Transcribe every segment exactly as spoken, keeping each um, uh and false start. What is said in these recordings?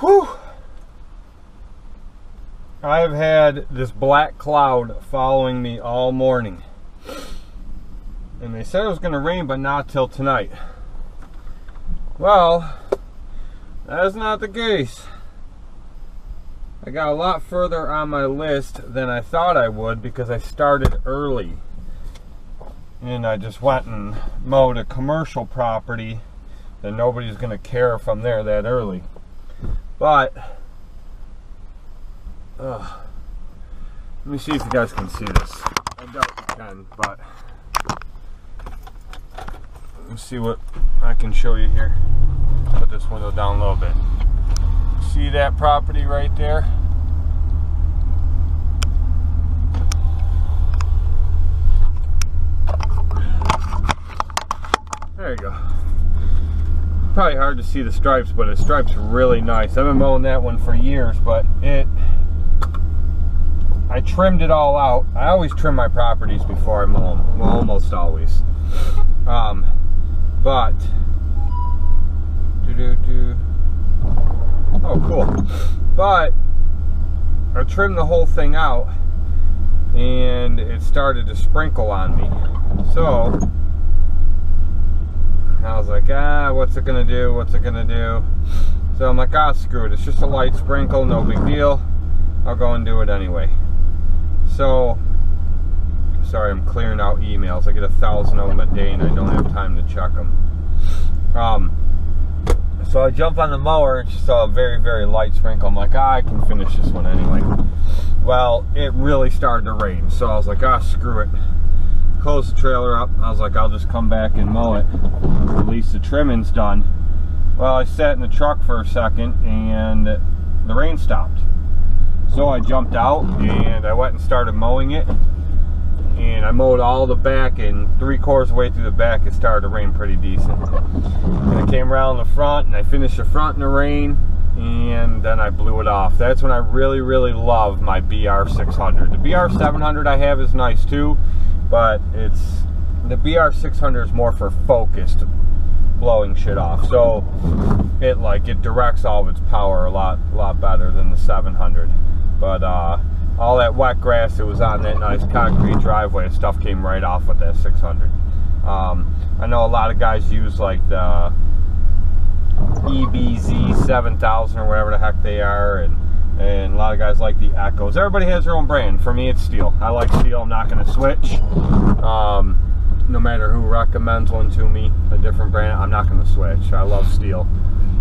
Whew. I have had this black cloud following me all morning. And they said it was going to rain, but not till tonight. Well, that is not the case. I got a lot further on my list than I thought I would because I started early. And I just went and mowed a commercial property that nobody's going to care from there that early. But, uh, let me see if you guys can see this. I doubt you can, but let's see what I can show you here. Put this window down a little bit. See that property right there? There you go. Probably hard to see the stripes, but the stripes are really nice. I've been mowing that one for years, but it I trimmed it all out. I always trim my properties before I mow them. Well, almost always. Um, but doo-doo-doo. Oh, cool. But I trimmed the whole thing out and it started to sprinkle on me. So I was like, ah, what's it gonna do? What's it gonna do? So I'm like, ah, screw it. It's just a light sprinkle, no big deal. I'll go and do it anyway. So, sorry, I'm clearing out emails. I get a thousand of them a day and I don't have time to check them. Um, So I jump on the mower and just saw a very, very light sprinkle. I'm like, ah, I can finish this one anyway. Well, it really started to rain. So I was like, ah, screw it. Close the trailer up. I was like, I'll just come back and mow it. At least the trimming's done. Well, I sat in the truck for a second and the rain stopped. So I jumped out and I went and started mowing it. And I mowed all the back, and three quarters of the way through the back it started to rain pretty decent. And I came around the front and I finished the front in the rain, and then I blew it off. That's when I really really love my B R six hundred. The B R seven hundred I have is nice too, but it's the B R six hundred is more for focused blowing shit off. So it like it directs all of its power a lot a lot better than the seven hundred. But uh all that wet grass that was on that nice concrete driveway, stuff came right off with that six hundred. Um, I know a lot of guys use like the E B Z seven thousand or whatever the heck they are, and, and a lot of guys like the Echoes. Everybody has their own brand. For me, it's Steel. I like Steel. I'm not going to switch. Um, no matter who recommends one to me, a different brand, I'm not going to switch. I love Steel.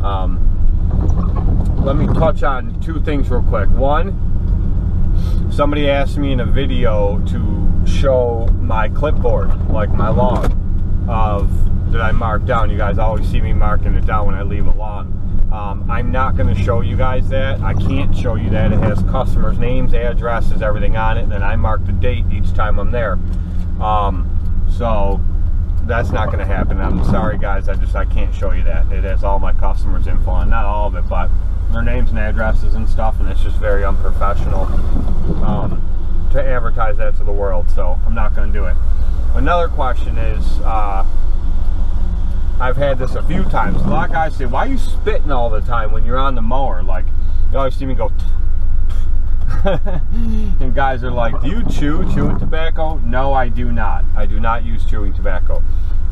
Um, let me touch on two things real quick. One, somebody asked me in a video to show my clipboard, like my lawn, of that I marked down. You guys always see me marking it down when I leave a lawn. Um, I'm not going to show you guys that. I can't show you that. It has customers' names, addresses, everything on it, and then I mark the date each time I'm there. Um, so that's not going to happen. I'm sorry, guys. I just I can't show you that. It has all my customers' info on, not all of it, but their names and addresses and stuff, and it's just very unprofessional um, to advertise that to the world, so I'm not going to do it. Another question is, uh, I've had this a few times. A lot of guys say, why are you spitting all the time when you're on the mower? Like, you always see me go, and guys are like, do you chew chewing tobacco? No, I do not. I do not use chewing tobacco.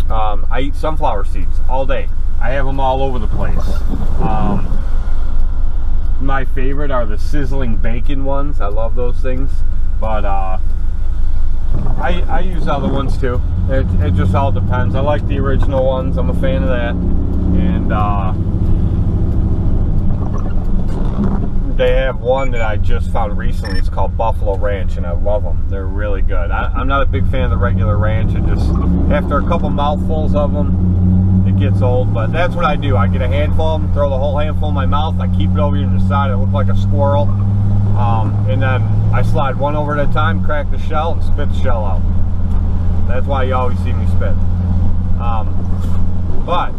Um, I eat sunflower seeds all day. I have them all over the place. Um, My favorite are the sizzling bacon ones. I love those things, but uh, I, I use other ones too. It, it just all depends. I like the original ones. I'm a fan of that, and uh, they have one that I just found recently. It's called Buffalo Ranch, and I love them. They're really good. I, I'm not a big fan of the regular ranch. It just after a couple mouthfuls of them, gets old, but that's what I do. I get a handful of them, throw the whole handful in my mouth, I keep it over here to the side, I look like a squirrel, um, and then I slide one over at a time, crack the shell, and spit the shell out. That's why you always see me spit. Um, but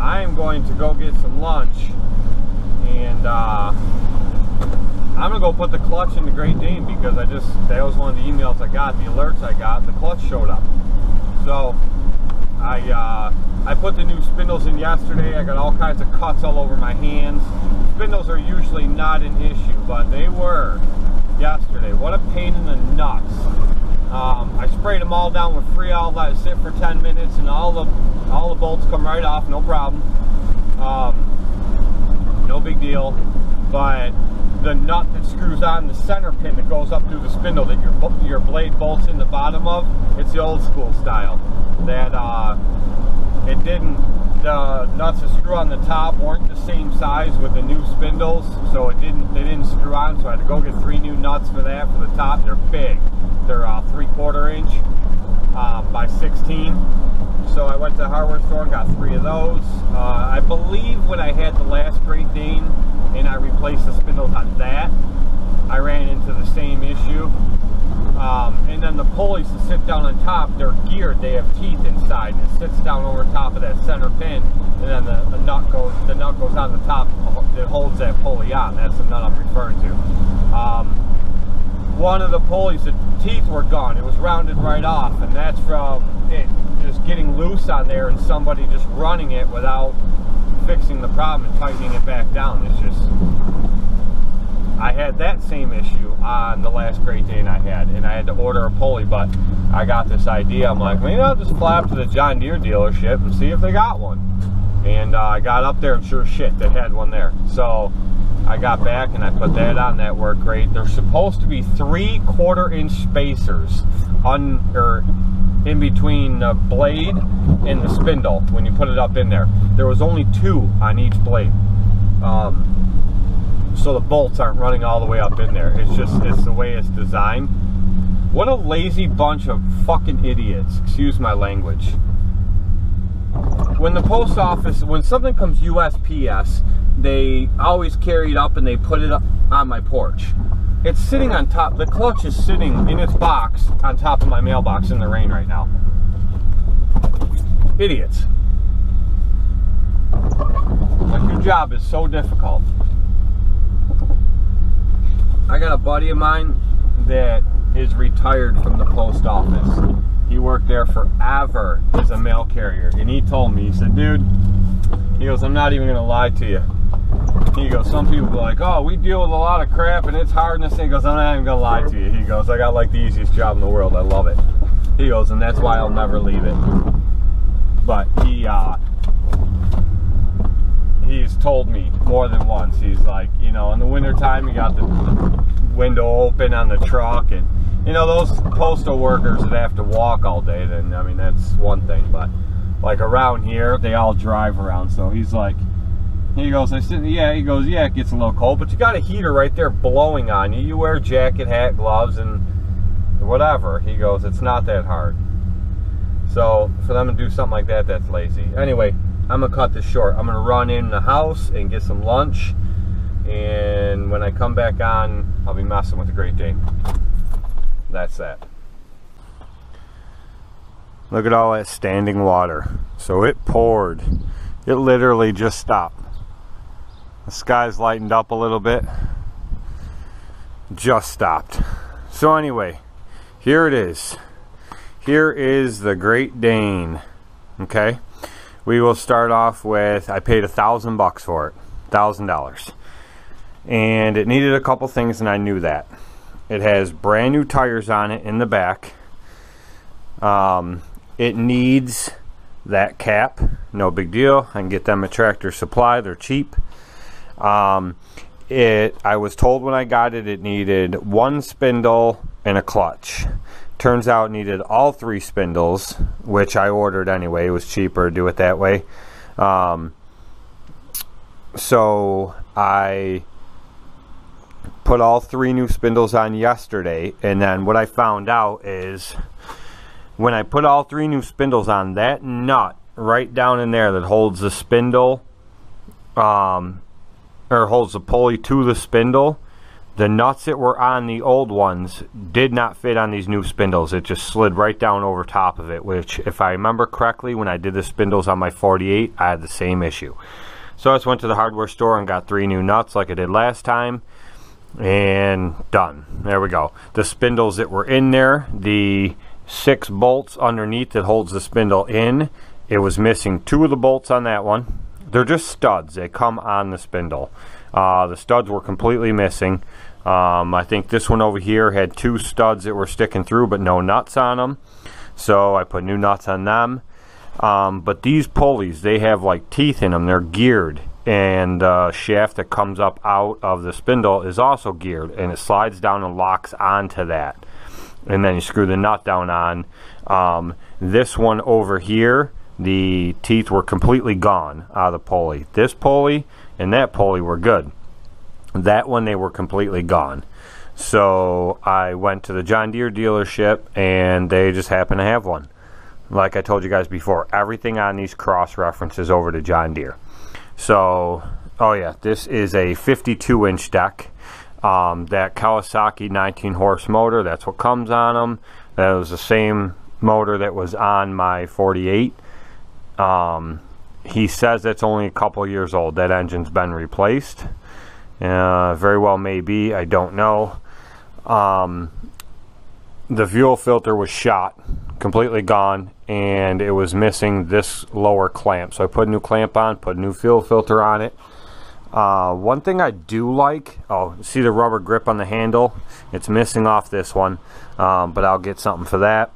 I am going to go get some lunch, and uh, I'm gonna go put the clutch in the Great Dane, because I just, that was one of the emails I got, the alerts I got, the clutch showed up. So I uh, I put the new spindles in yesterday. I got all kinds of cuts all over my hands. Spindles are usually not an issue, but they were yesterday. What a pain in the nuts. Um, I sprayed them all down with Free All, let it sit for ten minutes, and all the all the bolts come right off, no problem. Um, no big deal. But the nut that screws on the center pin that goes up through the spindle that your your blade bolts in the bottom of, it's the old school style. That uh, it didn't, the nuts that screw on the top weren't the same size with the new spindles, so it didn't they didn't screw on. So I had to go get three new nuts for that for the top. They're big. They're uh, three quarter inch uh, by sixteen. So I went to the hardware store and got three of those. Uh, I believe when I had the last Great Dane and I replaced the spindles on that, I ran into the same issue. Um, and then the pulleys that sit down on top, they're geared. They have teeth inside, and it sits down over top of that center pin. And then the, the nut goes, the nut goes on the top that holds that pulley on. That's the nut I'm referring to. Um, One of the pulleys, the teeth were gone. It was rounded right off, and that's from it just getting loose on there and somebody just running it without fixing the problem and tightening it back down. It's just, I had that same issue on the last Great Dane I had, and I had to order a pulley, but I got this idea. I'm like, maybe I'll just fly up to the John Deere dealership and see if they got one. And uh, I got up there, and sure as shit, they had one there. So I got back and I put that on. That worked great. They're supposed to be three quarter inch spacers on or in between the blade and the spindle when you put it up in there. There was only two on each blade, um, so the bolts aren't running all the way up in there. It's just it's the way it's designed. What a lazy bunch of fucking idiots. Excuse my language. When the post office, when something comes U S P S, they always carry it up and they put it up on my porch. It's sitting on top, the clutch is sitting in its box on top of my mailbox in the rain right now. Idiots. Like, your job is so difficult. I got a buddy of mine that is retired from the post office. He worked there forever as a mail carrier, and he told me, he said, dude, he goes, I'm not even gonna lie to you. He goes, some people are like, oh, we deal with a lot of crap and it's hard and this thing. He goes, I'm not even gonna lie to you. He goes, I got like the easiest job in the world. I love it. He goes, and that's why I'll never leave it. But he, uh, he's told me more than once. He's like, you know, in the wintertime, you got the, the window open on the truck, and, you know, those postal workers that have to walk all day, then, I mean, that's one thing, but like around here, they all drive around. So he's like, he goes, I said, yeah, he goes, yeah, it gets a little cold, but you got a heater right there blowing on you. You wear a jacket, hat, gloves, and whatever. He goes, it's not that hard. So for them to do something like that, that's lazy. Anyway, I'm gonna cut this short. I'm gonna run in the house and get some lunch. And when I come back on, I'll be messing with the Great Dane. That's that. Look at all that standing water. So it poured. It literally just stopped. The sky's lightened up a little bit. Just stopped. So anyway, here it is. Here is the Great Dane. Okay? We will start off with, I paid a thousand bucks for it. Thousand dollars. And it needed a couple things, and I knew that. It has brand new tires on it in the back. Um... It needs that cap, no big deal. I can get them at Tractor Supply, they're cheap. Um, it, I was told when I got it, it needed one spindle and a clutch. Turns out it needed all three spindles, which I ordered anyway. It was cheaper to do it that way. Um, so I put all three new spindles on yesterday, and then what I found out is, when I put all three new spindles on, that nut right down in there that holds the spindle, um, or holds the pulley to the spindle, the nuts that were on the old ones did not fit on these new spindles. It just slid right down over top of it, which, if I remember correctly, when I did the spindles on my forty-eight, I had the same issue. So I just went to the hardware store and got three new nuts like I did last time, and done. There we go. The spindles that were in there, the six bolts underneath that holds the spindle in It was missing two of the bolts on that one. They're just studs. They come on the spindle. Uh, the studs were completely missing. Um, I think this one over here had two studs that were sticking through but no nuts on them. So I put new nuts on them. Um, but these pulleys, they have like teeth in them. They're geared. And the shaft that comes up out of the spindle is also geared. And it slides down and locks onto that. And then you screw the nut down on. Um, this one over here, the teeth were completely gone out of the pulley. This pulley and that pulley were good. That one, they were completely gone. So I went to the John Deere dealership and they just happened to have one. Like I told you guys before, everything on these cross references over to John Deere. So, oh yeah, this is a fifty-two inch deck. Um, that Kawasaki nineteen horse motor, that's what comes on them. That was the same motor that was on my forty-eight. Um, he says that's only a couple years old. That engine's been replaced. Uh, very well may be, I don't know. Um, the fuel filter was shot, completely gone, and it was missing this lower clamp. So I put a new clamp on, put a new fuel filter on it. Uh, one thing I do like, oh, see the rubber grip on the handle? It's missing off this one, um, but I'll get something for that.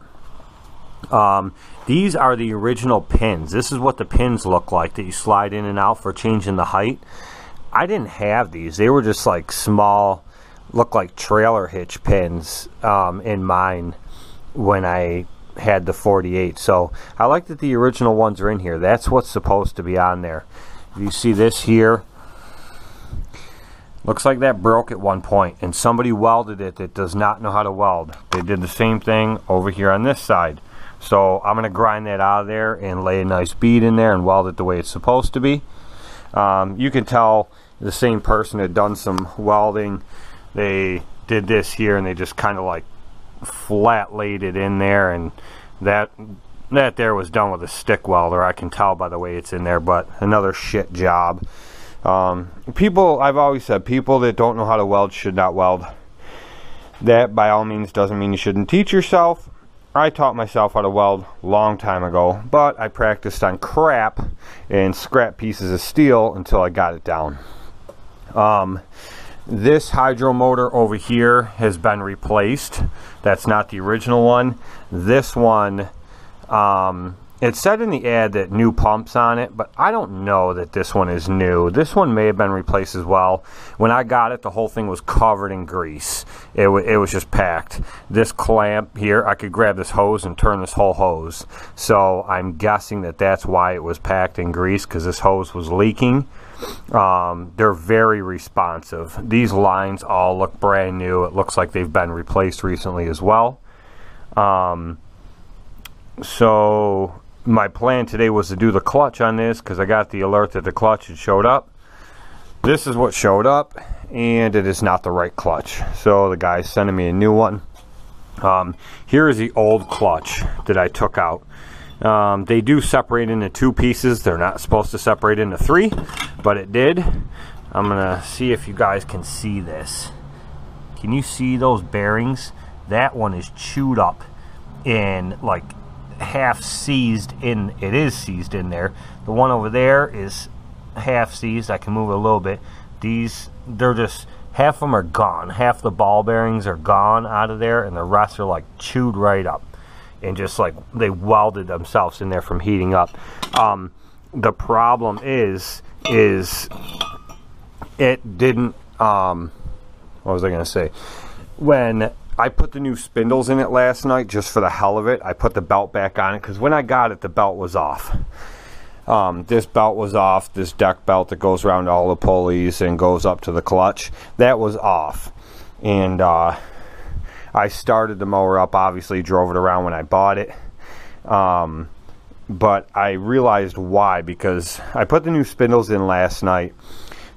Um, these are the original pins. This is what the pins look like that you slide in and out for changing the height. I didn't have these. They were just like small, look like trailer hitch pins um, in mine when I had the forty-eight. So I like that the original ones are in here. That's what's supposed to be on there. You see this here? Looks like that broke at one point and somebody welded it that does not know how to weld. They did the same thing over here on this side. So I'm going to grind that out of there and lay a nice bead in there and weld it the way it's supposed to be. Um, you can tell the same person had done some welding. They did this here and they just kind of like flat laid it in there, and that that there was done with a stick welder. I can tell by the way it's in there, but another shit job. Um, people, I've always said, people that don't know how to weld should not weld. That by all means doesn't mean you shouldn't teach yourself. I taught myself how to weld long time ago, but I practiced on crap and scrap pieces of steel until I got it down. Um, this hydro motor over here has been replaced. That's not the original one. This one, um, it said in the ad that new pumps on it, but I don't know that this one is new. This one may have been replaced as well. When I got it, the whole thing was covered in grease. It, it was just packed. This clamp here, I could grab this hose and turn this whole hose. So I'm guessing that that's why it was packed in grease, because this hose was leaking. Um, they're very responsive. These lines all look brand new. It looks like they've been replaced recently as well. Um, so... My plan today was to do the clutch on this because I got the alert that the clutch had showed up. This is what showed up, and it is not the right clutch. So the guy's sending me a new one. Um, here is the old clutch that I took out. Um, they do separate into two pieces. They're not supposed to separate into three, but it did. I'm going to see if you guys can see this. Can you see those bearings? That one is chewed up in like half seized in. It is seized in there. The one over there is half seized. I can move it a little bit. These, they're just, half of them are gone. Half the ball bearings are gone out of there, and the rest are like chewed right up and just like they welded themselves in there from heating up. Um, the problem is is it didn't um, what was I gonna say? When I put the new spindles in it last night just for the hell of it. I put the belt back on it because when I got it, the belt was off. Um, this belt was off. This deck belt that goes around all the pulleys and goes up to the clutch, that was off. And uh, I started the mower up, obviously drove it around when I bought it. Um, but I realized why, because I put the new spindles in last night,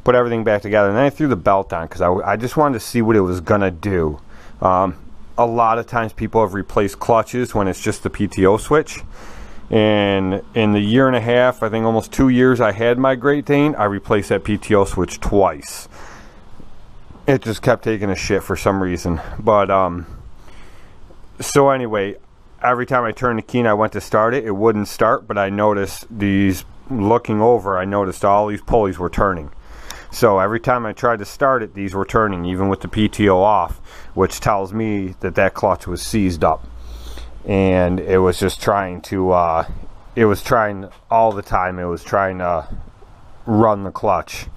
put everything back together, and then I threw the belt on because I, I just wanted to see what it was going to do. Um, a lot of times people have replaced clutches when it's just the P T O switch, and in the year and a half, I think almost two years I had my Great Dane, I replaced that P T O switch twice. It just kept taking a shit for some reason. But um, so anyway, every time I turned the key and I went to start it, it wouldn't start, but I noticed these, looking over, I noticed all these pulleys were turning. So every time I tried to start it, these were turning, even with the P T O off, which tells me that that clutch was seized up. And it was just trying to, uh, it was trying all the time, it was trying to run the clutch.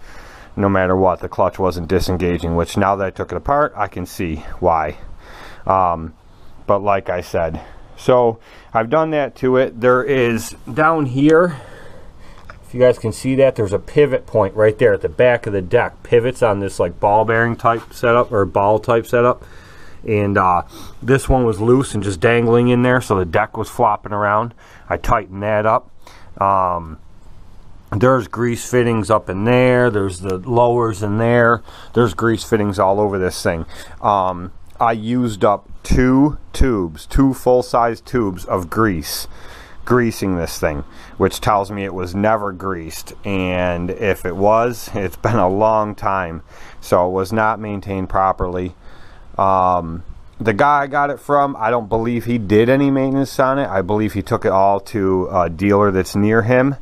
No matter what, the clutch wasn't disengaging, which now that I took it apart, I can see why. Um, but like I said, so I've done that to it. There is, down here, if you guys can see that, there's a pivot point right there at the back of the deck. Pivots on this like ball bearing type setup or ball type setup. And uh, this one was loose and just dangling in there, so the deck was flopping around. I tightened that up. Um, there's grease fittings up in there. There's the lowers in there. There's grease fittings all over this thing. Um, I used up two tubes, two full-size tubes of grease. Greasing this thing, which tells me it was never greased, and if it was, it's been a long time, so it was not maintained properly. Um, the guy I got it from, I don't believe he did any maintenance on it. I believe he took it all to a dealer that's near him.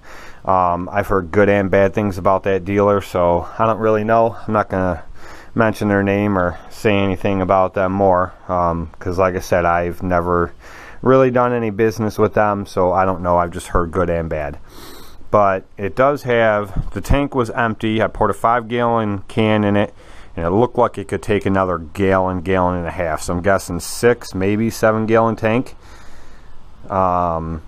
um, I've heard good and bad things about that dealer, so I don't really know. I'm not gonna mention their name or say anything about them more, um, because like I said, I've never really done any business with them, so I don't know. I've just heard good and bad. But it does have, the tank was empty. I poured a five gallon can in it, and it looked like it could take another gallon, gallon and a half, so I'm guessing six, maybe seven gallon tank. Um,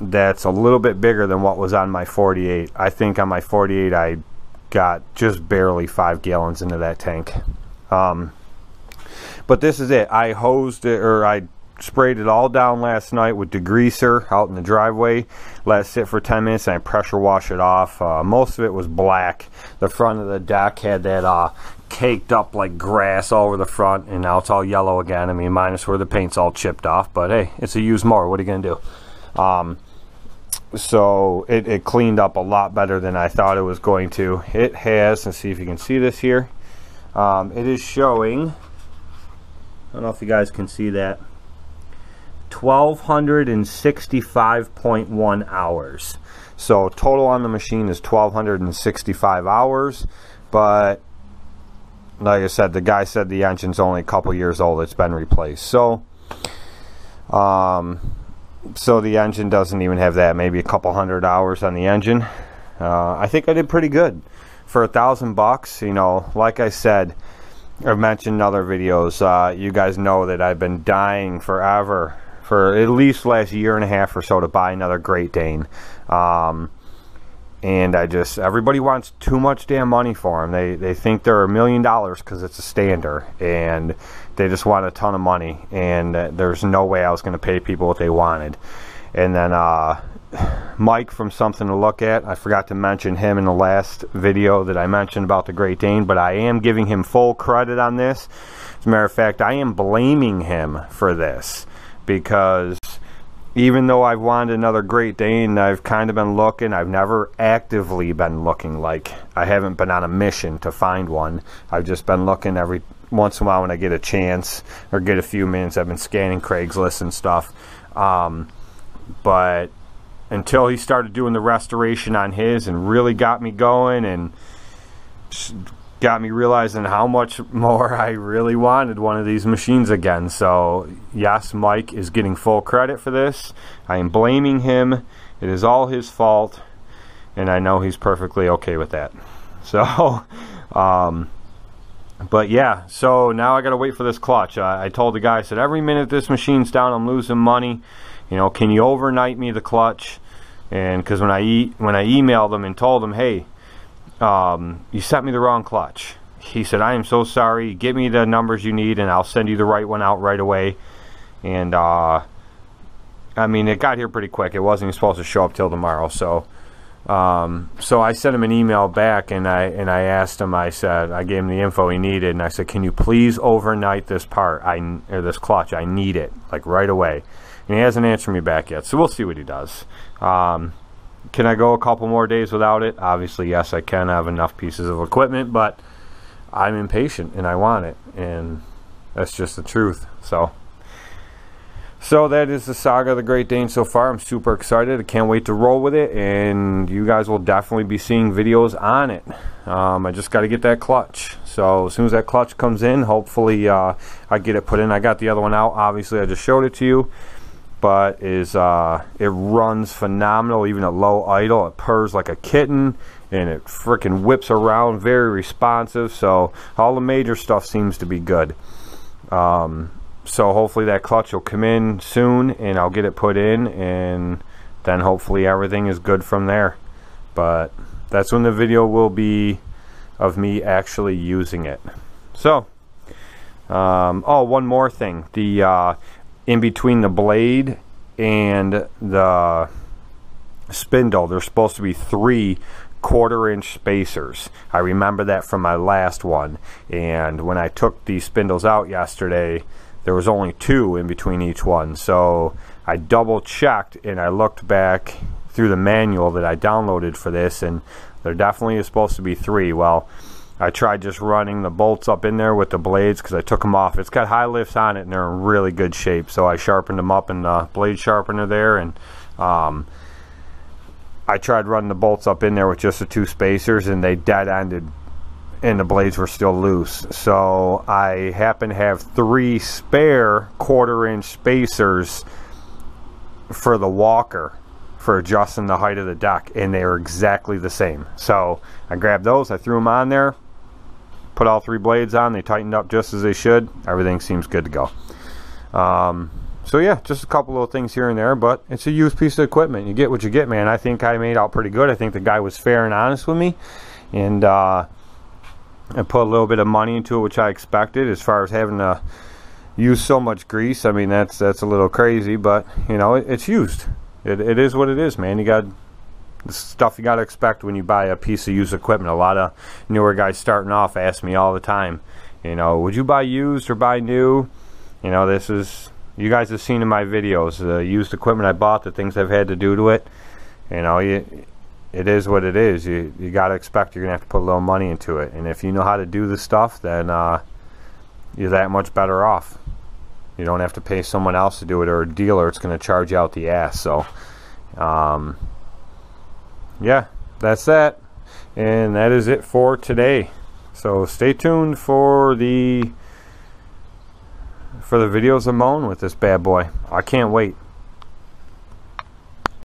that's a little bit bigger than what was on my forty-eight. I think on my forty-eight I got just barely five gallons into that tank. Um, but this is it. I hosed it, or I sprayed it all down last night with degreaser out in the driveway. Let it sit for ten minutes and I pressure wash it off. Uh, most of it was black. The front of the deck had that uh, caked up like grass all over the front, and now it's all yellow again. I mean, minus where the paint's all chipped off, but hey, it's a used mower. What are you going to do? Um, so it, it cleaned up a lot better than I thought it was going to. It has, let's see if you can see this here. Um, it is showing, I don't know if you guys can see that, twelve sixty-five point one hours. So total on the machine is twelve sixty-five hours, but like I said, the guy said the engine's only a couple years old, it's been replaced. So um, so the engine doesn't even have that, maybe a couple hundred hours on the engine. uh, I think I did pretty good for a thousand bucks. You know, like I said, I've mentioned in other videos, uh, you guys know that I've been dying forever, for at least last year and a half or so, to buy another Great Dane. Um, and I just, everybody wants too much damn money for them. They, they think they're a million dollars because it's a stander, and they just want a ton of money, and uh, there's no way I was going to pay people what they wanted. And then uh, Mike from Something to Look At, I forgot to mention him in the last video that I mentioned about the Great Dane, but I am giving him full credit on this. As a matter of fact, I am blaming him for this, because even though I've wanted another Great Dane, I've kind of been looking. I've never actively been looking, like I haven't been on a mission to find one. I've just been looking every once in a while when I get a chance or get a few minutes. I've been scanning Craigslist and stuff. Um... But until he started doing the restoration on his and really got me going and got me realizing how much more I really wanted one of these machines again. So yes, Mike is getting full credit for this. I am blaming him. It is all his fault, and I know he's perfectly okay with that. So um but yeah, so now I gotta wait for this clutch. I, I told the guy, I said, every minute this machine's down, I'm losing money. You know, can you overnight me the clutch? And because when I e when I emailed him and told him, hey, um, you sent me the wrong clutch, he said, I am so sorry. Get me the numbers you need, and I'll send you the right one out right away. And uh, I mean, it got here pretty quick. It wasn't supposed to show up till tomorrow. So, um, so I sent him an email back, and I and I asked him. I said, I gave him the info he needed, and I said, can you please overnight this part? I or this clutch. I need it like right away. And he hasn't answered me back yet, so we'll see what he does. Um, can I go a couple more days without it? Obviously, yes, I can. I have enough pieces of equipment, but I'm impatient and I want it, and that's just the truth. So So that is the saga of the Great Dane so far. I'm super excited. I can't wait to roll with it, and you guys will definitely be seeing videos on it. Um, I just got to get that clutch. So as soon as that clutch comes in, hopefully uh, I get it put in. I got the other one out. Obviously, I just showed it to you. But is uh, it runs phenomenal, even at low idle. It purrs like a kitten, and it freaking whips around, very responsive. So all the major stuff seems to be good. Um, so hopefully that clutch will come in soon, and I'll get it put in, and then hopefully everything is good from there. But that's when the video will be of me actually using it. So um, oh, one more thing, the uh, in between the blade and the spindle, there's supposed to be three quarter inch spacers. I remember that from my last one, and when I took the spindles out yesterday, there was only two in between each one. So I double checked, and I looked back through the manual that I downloaded for this, and there definitely is supposed to be three. Well, I tried just running the bolts up in there with the blades, because I took them off. It's got high lifts on it, and they're in really good shape, so I sharpened them up in the blade sharpener there, and um, I tried running the bolts up in there with just the two spacers, and they dead-ended, and the blades were still loose. So I happen to have three spare quarter-inch spacers for the Walker for adjusting the height of the deck, and they are exactly the same. So I grabbed those, I threw them on there, put all three blades on, they tightened up just as they should. Everything seems good to go. Um, So yeah, just a couple little things here and there, but it's a used piece of equipment. You get what you get, man. I think I made out pretty good. I think the guy was fair and honest with me, and uh, I put a little bit of money into it, which I expected, as far as having to use so much grease. I mean, that's that's a little crazy, but, you know, it, it's used. It, it is what it is, man. You got stuff you got to expect when you buy a piece of used equipment. A lot of newer guys starting off ask me all the time, you know, would you buy used or buy new? You know, this is... You guys have seen in my videos the used equipment I bought, the things I've had to do to it. You know, you, it is what it is. You you got to expect you're going to have to put a little money into it. And if you know how to do the stuff, then uh, you're that much better off. You don't have to pay someone else to do it, or a dealer. It's going to charge you out the ass. So, um, yeah, that's that. And that is it for today. So stay tuned for the... for the videos I'm on with this bad boy. I can't wait.